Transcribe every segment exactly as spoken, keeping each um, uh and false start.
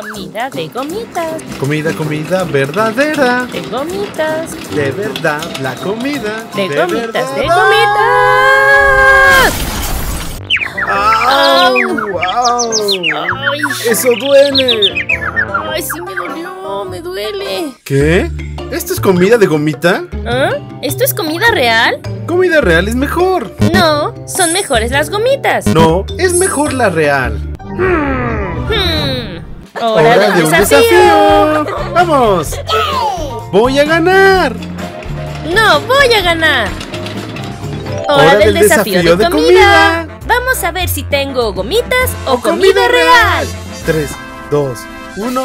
Comida de gomitas. Comida, comida verdadera. De gomitas. De verdad, la comida. De, de gomitas, verdad. De gomitas. ¡Au! ¡Au! ¡Ay! ¡Eso duele! ¡Ay, sí me dolió! ¡Me duele! ¿Qué? ¿Esto es comida de gomita? ¿Ah? ¿Esto es comida real? Comida real es mejor. No, son mejores las gomitas. No, es mejor la real. Hmm. Hmm. ¡Hora, Hora de, de un desafío! desafío. ¡Vamos! ¡Voy a ganar! ¡No, voy a ganar! ¡Hora, Hora del, del desafío, desafío de, de comida. comida! Vamos a ver si tengo gomitas o, o comida, comida real. tres, dos, uno...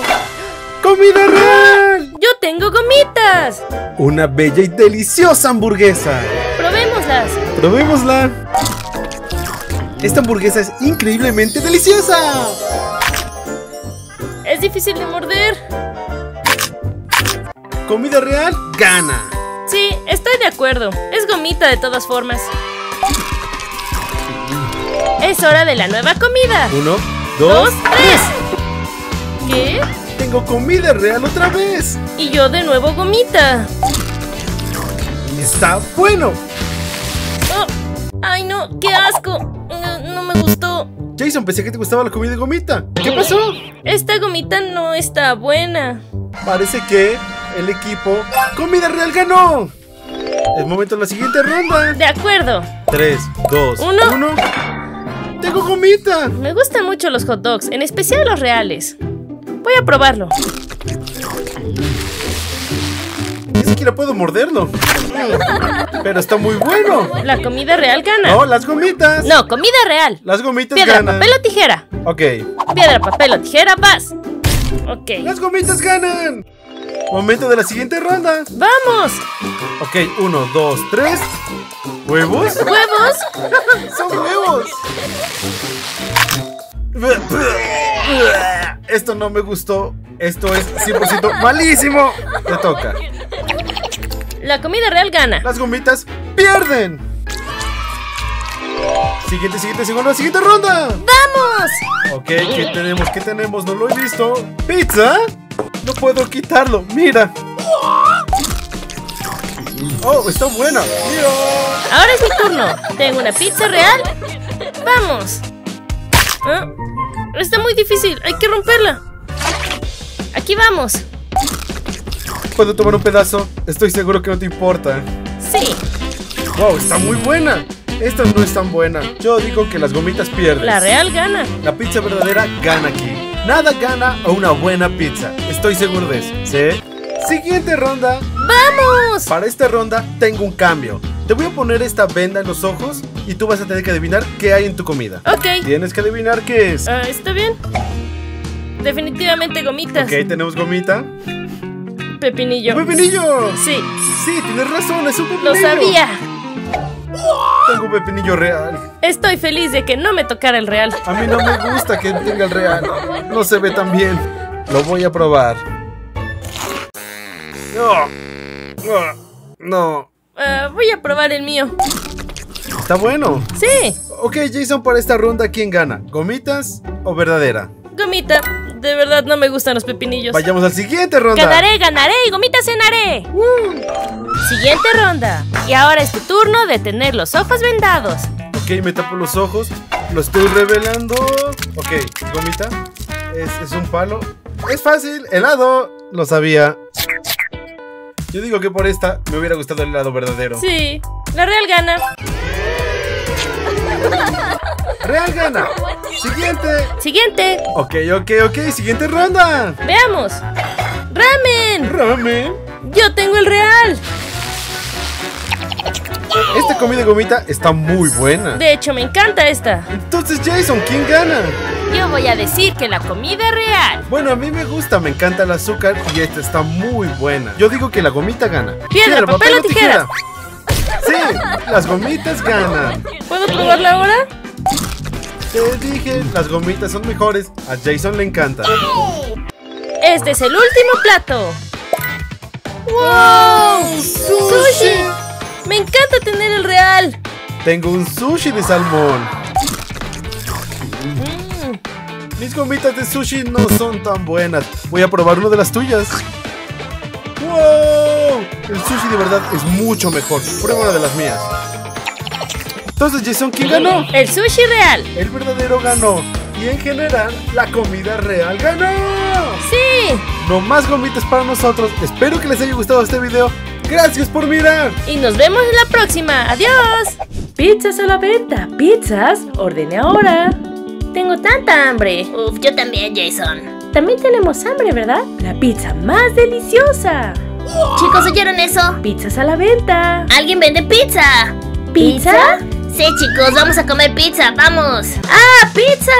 ¡Comida real! ¡Yo tengo gomitas! Una bella y deliciosa hamburguesa. ¡Probémoslas! ¡Probémosla! Esta hamburguesa es increíblemente deliciosa. Es difícil de morder. Comida real gana. Sí, estoy de acuerdo. Es gomita de todas formas. Es hora de la nueva comida. Uno, dos, dos tres. ¿Qué? Tengo comida real otra vez. Y yo de nuevo gomita. Está bueno. Oh, ay no, qué asco. No, no me gustó. Jason, pensé que te gustaba la comida de gomita. ¿Qué pasó? Esta gomita no está buena. Parece que el equipo comida real ganó. Es momento de la siguiente ronda. De acuerdo. tres, dos, uno. Tengo gomita. Me gustan mucho los hot dogs, en especial los reales. Voy a probarlo. Ni siquiera puedo morderlo. Pero está muy bueno. La comida real gana. No, las gomitas. No, comida real. Las gomitas ganan. Piedra, papel o tijera. Ok. Piedra, papel o tijera, vas. Ok. Las gomitas ganan. Momento de la siguiente ronda. ¡Vamos! Ok, uno, dos, tres. ¿Huevos? ¿Huevos? Son huevos. Esto no me gustó. Esto es cien por ciento malísimo. Te toca. La comida real gana. Las gomitas pierden. Siguiente, siguiente, segunda, siguiente ronda. ¡Vamos! Ok, ¿qué tenemos? ¿Qué tenemos? No lo he visto. ¿Pizza? No puedo quitarlo, mira. Oh, está buena. Mira. Ahora es mi turno. Tengo una pizza real. ¡Vamos! ¿Ah? Está muy difícil, hay que romperla. Aquí vamos. ¿Puedo tomar un pedazo? Estoy seguro que no te importa. Sí. Wow, está muy buena. Esta no es tan buena. Yo digo que las gomitas pierden. La real gana. La pizza verdadera gana aquí. Nada gana a una buena pizza. Estoy seguro de eso. ¿Sí? Siguiente ronda. ¡Vamos! Para esta ronda tengo un cambio. Te voy a poner esta venda en los ojos y tú vas a tener que adivinar qué hay en tu comida. Ok. Tienes que adivinar qué es. Uh, ¿Está bien? Definitivamente gomitas. Ok, tenemos gomita. Pepinillo. ¡Pepinillo! Sí. Sí, tienes razón, es un pepinillo. Lo sabía. Tengo un pepinillo real. Estoy feliz de que no me tocara el real. A mí no me gusta que tenga el real. No se ve tan bien. Lo voy a probar. No. No. Uh, voy a probar el mío. ¿Está bueno? Sí. Ok, Jason, para esta ronda, ¿quién gana? ¿Gomitas o verdadera? Gomita. De verdad, no me gustan los pepinillos. Vayamos al siguiente ronda. Ganaré, ganaré y gomitas cenaré. uh. Siguiente ronda. Y ahora es tu turno de tener los ojos vendados. Ok, me tapo los ojos. Lo estoy revelando. Ok, gomita. Es, es un palo. Es fácil, helado. Lo sabía. Yo digo que por esta me hubiera gustado el helado verdadero. Sí, la real gana. Real gana. Siguiente. Siguiente. Ok, ok, ok. Siguiente ronda. Veamos. Ramen. Ramen. Yo tengo el real. Esta comida gomita está muy buena. De hecho, me encanta esta. Entonces, Jason, ¿quién gana? Yo voy a decir que la comida real. Bueno, a mí me gusta, me encanta el azúcar y esta está muy buena. Yo digo que la gomita gana. Piedra, papel, papel o tijeras. Tijera. Sí, las gomitas ganan. ¿Puedo probarla ahora? Te dije, las gomitas son mejores. A Jason le encanta. Este es el último plato. ¡Wow! ¡Sushi! ¡Sushi! Me encanta tener el real. Tengo un sushi de salmón. Mis gomitas de sushi no son tan buenas. Voy a probar una de las tuyas. ¡Wow! El sushi de verdad es mucho mejor. Prueba una de las mías. Entonces, Jason, ¿quién ganó? El sushi real. El verdadero ganó. Y en general, la comida real ganó. ¡Sí! No más gomitas para nosotros. Espero que les haya gustado este video. ¡Gracias por mirar! Y nos vemos en la próxima. ¡Adiós! ¡Pizzas a la venta! ¡Pizzas! ¡Ordene ahora! Tengo tanta hambre. Uf, yo también, Jason. También tenemos hambre, ¿verdad? La pizza más deliciosa. Chicos, ¿oyeron eso? ¡Pizzas a la venta! ¡Alguien vende pizza! ¿Pizza? Sí, chicos, vamos a comer pizza, vamos. ¡Ah, pizza!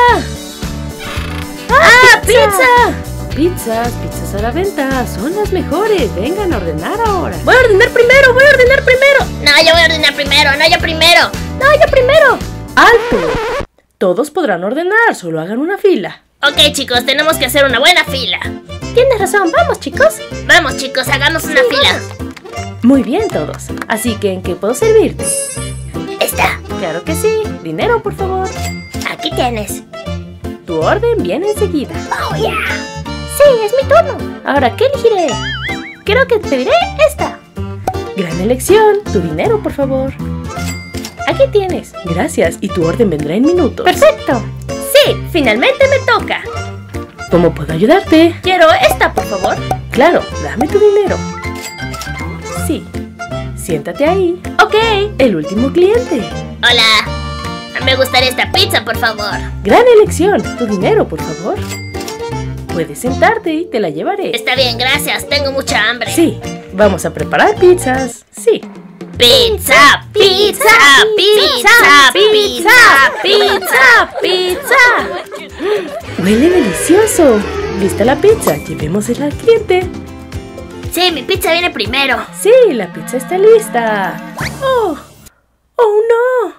¡Ah, ah pizza! pizza! Pizzas, pizzas a la venta, son las mejores, vengan a ordenar ahora. Voy a ordenar primero, voy a ordenar primero. No, yo voy a ordenar primero, no, yo primero. No, yo primero. ¡Alto! Todos podrán ordenar, solo hagan una fila. Ok, chicos, tenemos que hacer una buena fila. Tienes razón, vamos, chicos. Vamos, chicos, hagamos una sí, fila. Vamos. Muy bien, todos. Así que, ¿en qué puedo servirte? Esta. Claro que sí, dinero, por favor. Aquí tienes. Tu orden viene enseguida. ¡Oh, yeah! Sí, es mi turno. Ahora, ¿qué elegiré? Creo que te diré esta. Gran elección. Tu dinero, por favor. Aquí tienes. Gracias. Y tu orden vendrá en minutos. Perfecto. Sí, finalmente me toca. ¿Cómo puedo ayudarte? Quiero esta, por favor. Claro, dame tu dinero. Sí. Siéntate ahí. Ok. El último cliente. Hola. Me gustaría esta pizza, por favor. Gran elección. Tu dinero, por favor. Puedes sentarte y te la llevaré. Está bien, gracias. Tengo mucha hambre. Sí, vamos a preparar pizzas. Sí. Pizza, pizza, pizza, pizza, pizza, pizza. Huele delicioso. ¿Lista la pizza? Llevémosela al cliente. Sí, mi pizza viene primero. Sí, la pizza está lista. Oh, oh no.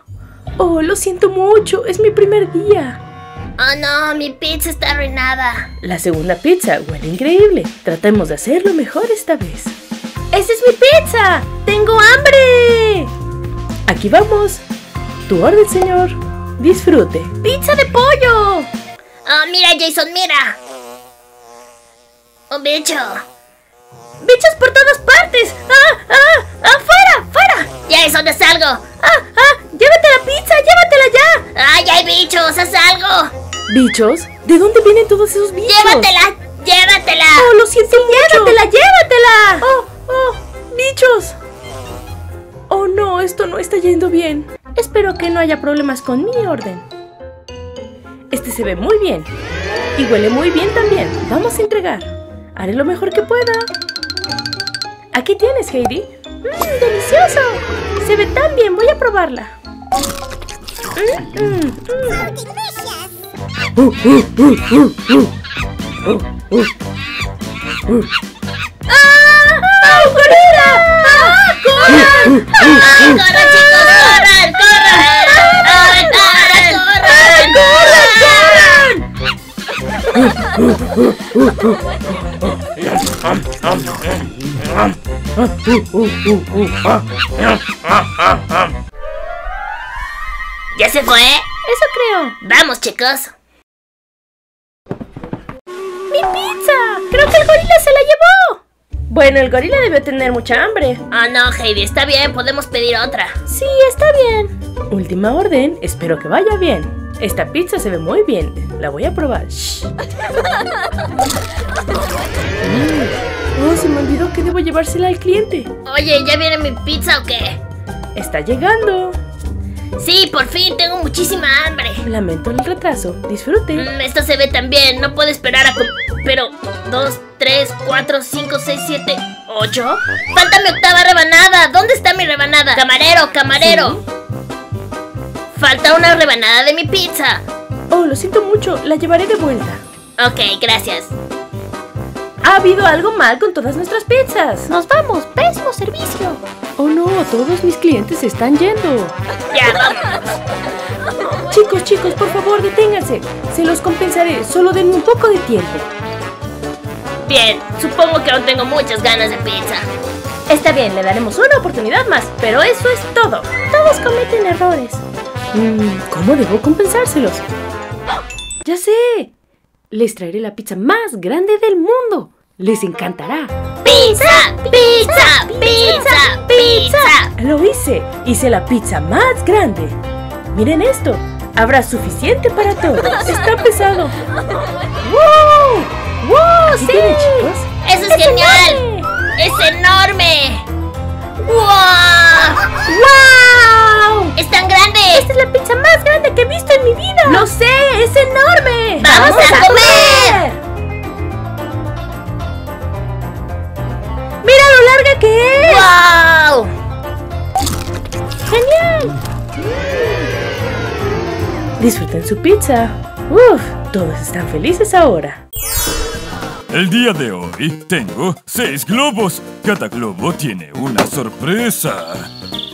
Oh, lo siento mucho. Es mi primer día. ¡Oh no! ¡Mi pizza está arruinada! La segunda pizza huele increíble. Tratemos de hacerlo mejor esta vez. ¡Esa es mi pizza! ¡Tengo hambre! Aquí vamos. Tu orden, señor. Disfrute. ¡Pizza de pollo! ¡Oh, mira, Jason, mira! ¡Un bicho! ¡Bichos por todas partes! ¡Ah, ah! ¡Ah, fuera, fuera! ¡Jason, haz algo! ¡Ah, ah! ¡Llévate la pizza! ¡Llévatela ya! ¡Ay, hay bichos! ¡Haz algo! ¿Bichos? ¿De dónde vienen todos esos bichos? ¡Llévatela! ¡Llévatela! ¡Oh, lo siento sí, mucho! ¡Llévatela! ¡Llévatela! ¡Oh! ¡Oh! ¡Bichos! ¡Oh, no! Esto no está yendo bien. Espero que no haya problemas con mi orden. Este se ve muy bien. Y huele muy bien también. Vamos a entregar. Haré lo mejor que pueda. Aquí tienes, Heidi. ¡Mmm! ¡Delicioso! Se ve tan bien. Voy a probarla. ¡Mmm! ¡Mmm! ¡Mmm! Uh, uh, uh, uh, uh. Uh, uh, uh. ¡Ah! ¡Oh, gorila! ¡Ah! ¡Corran! Uh, uh, uh, uh. ¡Corran, chicos! ¡Corran! ¡Corran! ¡Corran! ¡Corran! ¡Corran! ¿Ya se fue? Eso creo. Vamos, chicos. ¡Mi pizza! ¡Creo que el gorila se la llevó! Bueno, el gorila debió tener mucha hambre. Ah, oh, no, Heidi, está bien, podemos pedir otra. Sí, está bien. Última orden, espero que vaya bien. Esta pizza se ve muy bien, la voy a probar. Shh. mm. Oh, se me olvidó que debo llevársela al cliente. Oye, ¿ya viene mi pizza o qué? Está llegando. Sí, por fin, tengo muchísima hambre. Lamento el retraso, disfrute. Mm, esto se ve tan bien, no puedo esperar a... Pero, dos, tres, cuatro, cinco, seis, siete, ocho. Falta mi octava rebanada, ¿dónde está mi rebanada? Camarero, camarero. ¿Sí? Falta una rebanada de mi pizza. Oh, lo siento mucho, la llevaré de vuelta. Ok, gracias. Ha habido algo mal con todas nuestras pizzas. Nos vamos, pésimo servicio. Oh no, todos mis clientes se están yendo. Ya vamos. Chicos, chicos, por favor, deténganse. Se los compensaré, solo denme un poco de tiempo. Bien, supongo que aún tengo muchas ganas de pizza. Está bien, le daremos una oportunidad más, pero eso es todo. Todos cometen errores. Mm, ¿Cómo debo compensárselos? ¡Ya sé! Les traeré la pizza más grande del mundo. ¡Les encantará! ¡Pizza! ¡Pizza! ¡Pizza! ¡Pizza! ¡Lo hice! ¡Hice la pizza más grande! ¡Miren esto! ¡Habrá suficiente para todos! ¡Está pesado! ¡Wow! ¡Wow! ¿Sí? Tienen, chicos? ¡Eso es, es genial! Enorme. ¡Es enorme! ¡Wow! ¡Wow! ¡Es tan grande! ¡Esta es la pizza más grande que he visto en mi vida! ¡Lo sé! ¡Es enorme! ¡Vamos, Vamos a, a comer! comer. ¡Mira lo larga que es! ¡Wow! ¡Genial! Disfruten su pizza. ¡Uf! Todos están felices ahora. El día de hoy tengo seis globos. Cada globo tiene una sorpresa.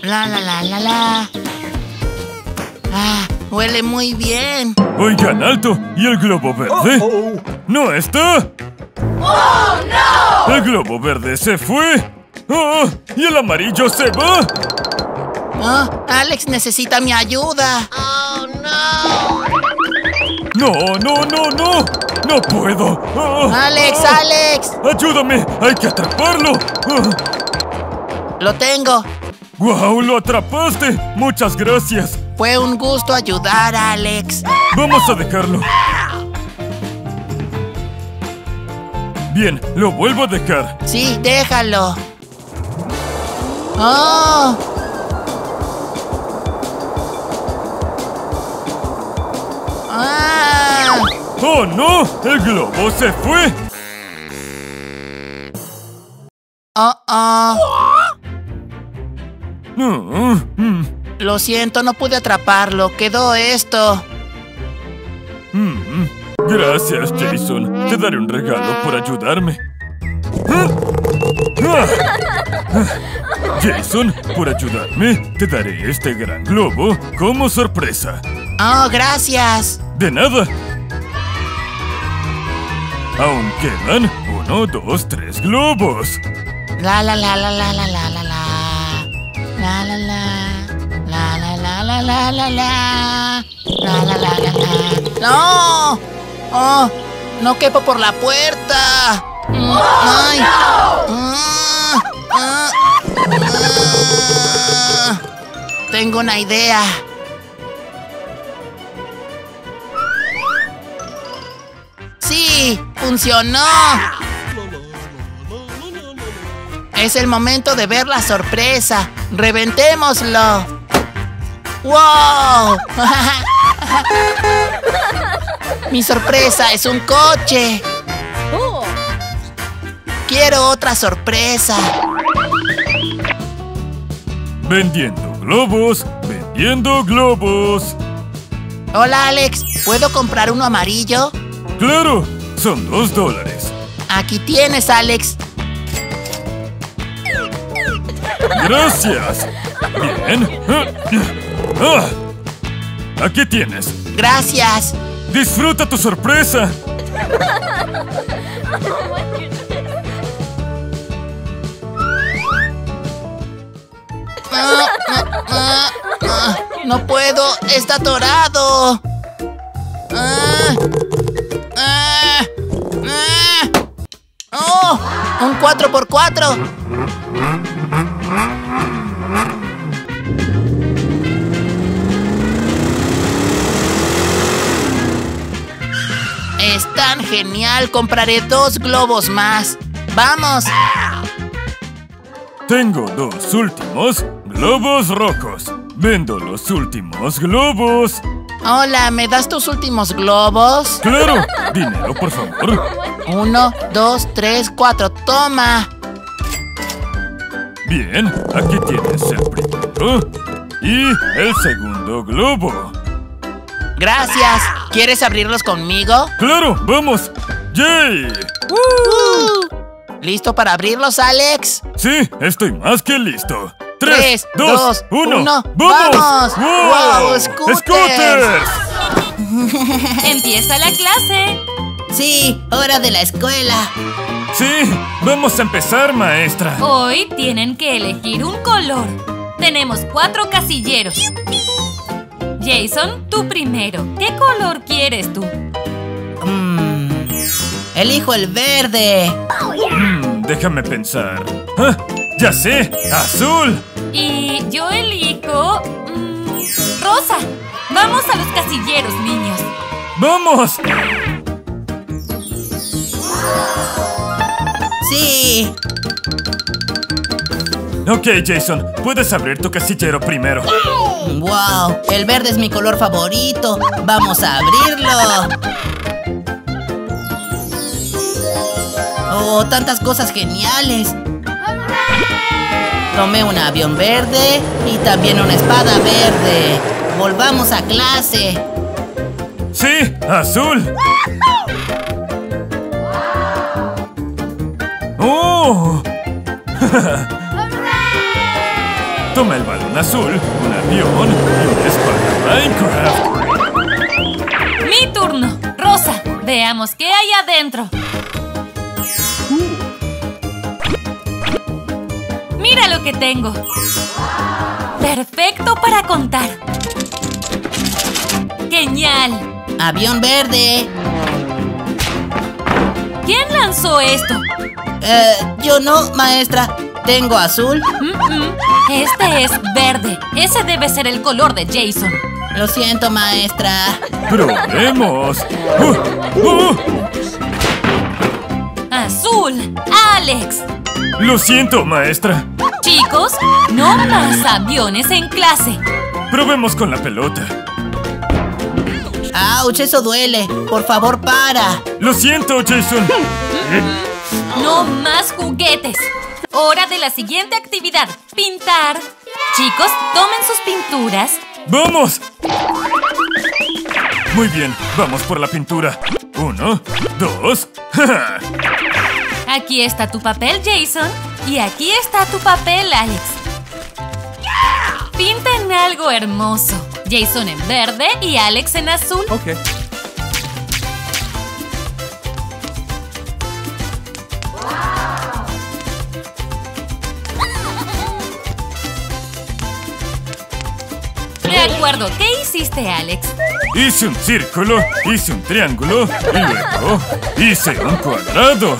La la la la la. Ah, huele muy bien. Oigan, alto. ¿Y el globo verde? Oh, oh. ¿No está? ¡Oh, no! El globo verde se fue. ¡Oh! ¿Y el amarillo se va? Oh, Alex necesita mi ayuda. ¡Oh, no! ¡No, no, no, no! ¡No puedo! Oh, ¡Alex, oh, Alex! ¡Ayúdame! ¡Hay que atraparlo! Oh. ¡Lo tengo! ¡Guau! ¡Lo atrapaste! ¡Muchas gracias! Fue un gusto ayudar, Alex. ¡Vamos a dejarlo! Bien, lo vuelvo a dejar. Sí, déjalo. ¡Oh! ¡Ah! ¡Oh, no! ¡El globo se fue! ¡Oh, oh! Lo siento, no pude atraparlo. Quedó esto. Mm-hmm. Gracias, Jason. Te daré un regalo por ayudarme. Jason, por ayudarme, te daré este gran globo como sorpresa. Oh, gracias. De nada. Aún quedan uno, dos, tres globos. La la la la la la la la la la la la la la la la la la la la la la. ¡Oh! ¡No quepo por la puerta! Oh, ¡Ay! No. Ah, ah, ah. Tengo una idea. ¡Sí! ¡Funcionó! Es el momento de ver la sorpresa. ¡Reventémoslo! ¡Wow! Mi sorpresa es un coche. Oh. Quiero otra sorpresa. Vendiendo globos, vendiendo globos. Hola, Alex. ¿Puedo comprar uno amarillo? Claro, son dos dólares. Aquí tienes, Alex. Gracias. Bien. Ah. Aquí tienes. Gracias. ¡Disfruta tu sorpresa! Ah, ah, ah, ah, ¡no puedo! ¡Está atorado! Ah, ah, ah. ¡Oh! ¡Un cuatro por cuatro! ¡Es tan genial! ¡Compraré dos globos más! ¡Vamos! Tengo dos últimos globos rojos. Vendo los últimos globos. Hola, ¿me das tus últimos globos? ¡Claro! ¡Dinero, por favor! Uno, dos, tres, cuatro. ¡Toma! Bien, aquí tienes el primero y el segundo globo. ¡Gracias! ¿Quieres abrirlos conmigo? ¡Claro! ¡Vamos! ¡Yay! Uh, uh. ¿Listo para abrirlos, Alex? Sí, estoy más que listo. ¡Tres, Tres dos, dos, uno! uno. ¡Vamos! ¡Vamos! ¡Wow! ¡Wow! ¡Scooters! ¡Scooters! ¡Empieza la clase! Sí, hora de la escuela. Sí, vamos a empezar, maestra. Hoy tienen que elegir un color. Tenemos cuatro casilleros. Jason, tú primero. ¿Qué color quieres tú? Mm. ¡Elijo el verde! Oh, yeah. hmm, déjame pensar. ¿Ah, ya sé! ¡Azul! Y yo elijo... Mmm, ¡rosa! ¡Vamos a los casilleros, niños! ¡Vamos! ¡Sí! Ok, Jason, puedes abrir tu casillero primero. ¡Wow! El verde es mi color favorito. ¡Vamos a abrirlo! ¡Oh, tantas cosas geniales! Tomé un avión verde y también una espada verde. ¡Volvamos a clase! ¡Sí! ¡Azul! ¡Oh! Toma el balón azul, un avión y una espada Minecraft. Mi turno, Rosa. Veamos qué hay adentro. Mira lo que tengo. Perfecto para contar. Genial. Avión verde. ¿Quién lanzó esto? Eh, yo no, maestra. Tengo azul. Mm-mm. Este es verde. Ese debe ser el color de Jason. Lo siento, maestra. ¡Probemos! ¡Oh! ¡Oh! ¡Azul! ¡Alex! Lo siento, maestra. Chicos, no más aviones en clase. Probemos con la pelota. ¡Auch! Eso duele. Por favor, para. Lo siento, Jason. No más juguetes. Hora de la siguiente actividad, pintar. Chicos, tomen sus pinturas. ¡Vamos! Muy bien, vamos por la pintura. Uno, dos. Aquí está tu papel, Jason. Y aquí está tu papel, Alex. Pinta en algo hermoso. Jason en verde y Alex en azul. Ok. ¿Qué hiciste, Alex? Hice un círculo, hice un triángulo y luego hice un cuadrado.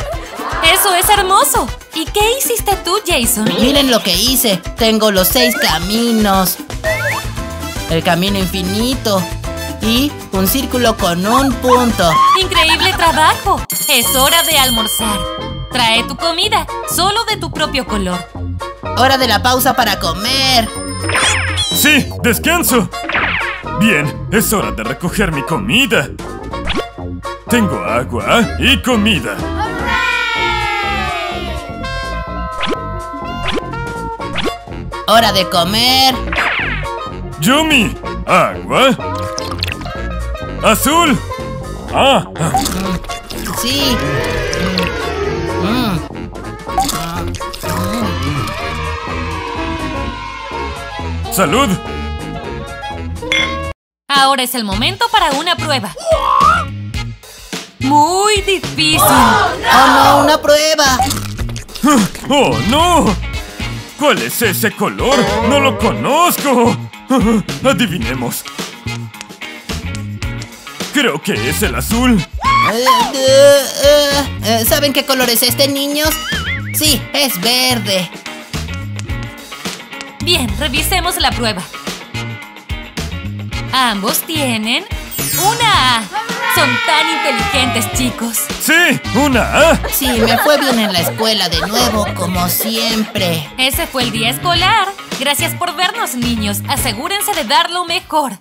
¡Eso es hermoso! ¿Y qué hiciste tú, Jason? Miren lo que hice. Tengo los seis caminos. El camino infinito. Y un círculo con un punto. ¡Increíble trabajo! Es hora de almorzar. Trae tu comida, solo de tu propio color. Hora de la pausa para comer. ¡Sí! ¡Descanso! Bien, es hora de recoger mi comida. Tengo agua y comida. ¡Hora de comer! ¡Yummy! ¡Agua! ¡Azul! ¡Ah! ¡Sí! Mm. ¡Salud! Ahora es el momento para una prueba. ¡Muy difícil! ¡Oh, no! Oh, no, una prueba! ¡Oh, no! ¿Cuál es ese color? ¡No lo conozco! Adivinemos. Creo que es el azul. ¿Saben qué color es este, niños? Sí, es verde. Bien, revisemos la prueba. Ambos tienen una A. Son tan inteligentes, chicos. ¡Sí! ¡Una A! Sí, me fue bien en la escuela de nuevo, como siempre. Ese fue el día escolar. Gracias por vernos, niños. Asegúrense de dar lo mejor.